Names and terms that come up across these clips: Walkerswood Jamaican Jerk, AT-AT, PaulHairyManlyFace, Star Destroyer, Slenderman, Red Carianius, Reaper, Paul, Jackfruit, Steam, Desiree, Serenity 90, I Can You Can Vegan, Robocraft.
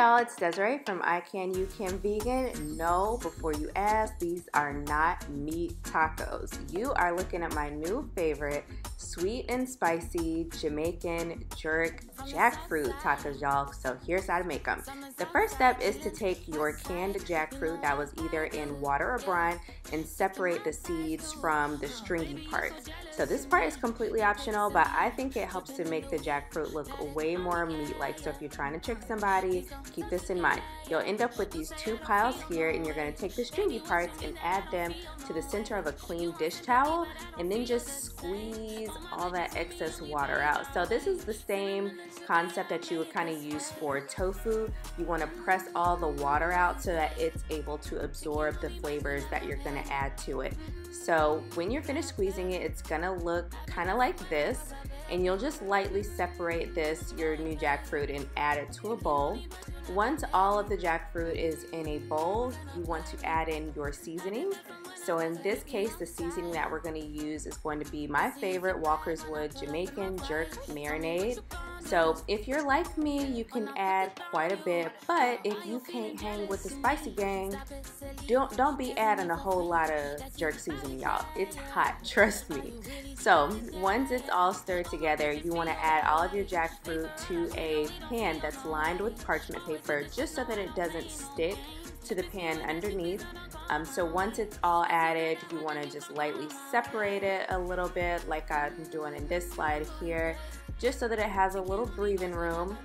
y'all, it's Desiree from I Can You Can Vegan. No, before you ask, these are not meat tacos. You are looking at my new favorite, sweet and spicy Jamaican jerk jackfruit tacos, y'all. So here's how to make them. The first step is to take your canned jackfruit that was either in water or brine and separate the seeds from the stringy parts. So this part is completely optional, but I think it helps to make the jackfruit look way more meat-like. So if you're trying to trick somebody, keep this in mind. You'll end up with these two piles here, and you're going to take the stringy parts and add them to the center of a clean dish towel, and then just squeeze all that excess water out. So this is the same concept that you would kind of use for tofu. You want to press all the water out so that it's able to absorb the flavors that you're going to add to it. So when you're finished squeezing it, it's going to look kind of like this, and you'll just lightly separate this, your new jackfruit, and add it to a bowl. Once all of the jackfruit is in a bowl, you want to add in your seasoning. So in this case, the seasoning that we're going to use is going to be my favorite Walkerswood Jamaican Jerk marinade. So if you're like me, you can add quite a bit, but if you can't hang with the spicy gang, don't be adding a whole lot of jerk seasoning, y'all. It's hot, trust me. So once it's all stirred together, you want to add all of your jackfruit to a pan that's lined with parchment paper, just so that it doesn't stick to the pan underneath. So once it's all added, you want to just lightly separate it a little bit, like I'm doing in this slide here, just so that it has a little breathing room.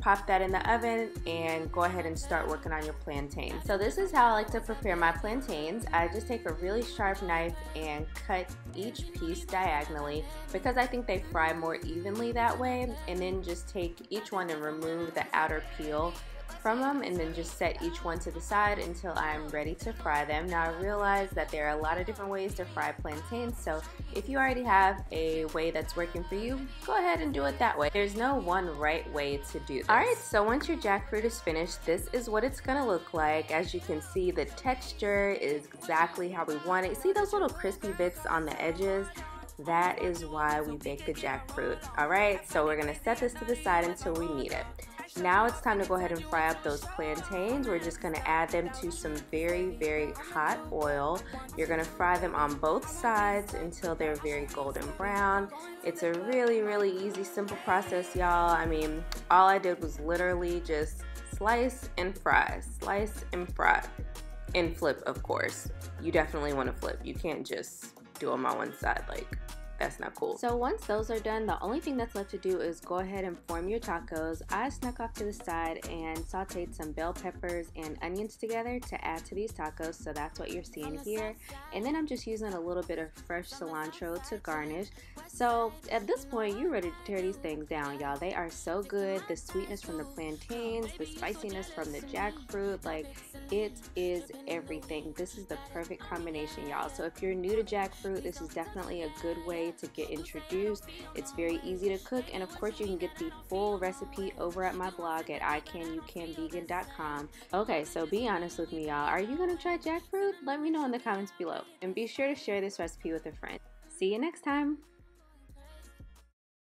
Pop that in the oven and go ahead and start working on your plantain. So this is how I like to prepare my plantains. I just take a really sharp knife and cut each piece diagonally, because I think they fry more evenly that way, and then just take each one and remove the outer peel from them, and then just set each one to the side until I'm ready to fry them. Now I realize that there are a lot of different ways to fry plantains, so if you already have a way that's working for you, go ahead and do it that way. There's no one right way to do this. Alright, so once your jackfruit is finished, this is what it's gonna look like. As you can see, the texture is exactly how we want it. See those little crispy bits on the edges? That is why we bake the jackfruit. Alright, so we're gonna set this to the side until we need it. Now it's time to go ahead and fry up those plantains. We're just going to add them to some very, very hot oil. You're going to fry them on both sides until they're very golden brown. It's a really, really easy, simple process, y'all. I mean, all I did was literally just slice and fry, and flip, of course. You definitely want to flip. You can't just do them on one side, like, that's not cool. So once those are done, the only thing that's left to do is go ahead and form your tacos. I snuck off to the side and sauteed some bell peppers and onions together to add to these tacos, so that's what you're seeing here. And then I'm just using a little bit of fresh cilantro to garnish. So at this point, you're ready to tear these things down, y'all. They are so good. The sweetness from the plantains, the spiciness from the jackfruit, like, it is everything. This is the perfect combination, y'all. So if you're new to jackfruit, this is definitely a good way to get introduced. It's very easy to cook, and of course you can get the full recipe over at my blog at iCanYouCanVegan.com. Okay, so be honest with me, y'all. Are you gonna try jackfruit? Let me know in the comments below, and be sure to share this recipe with a friend. See you next time.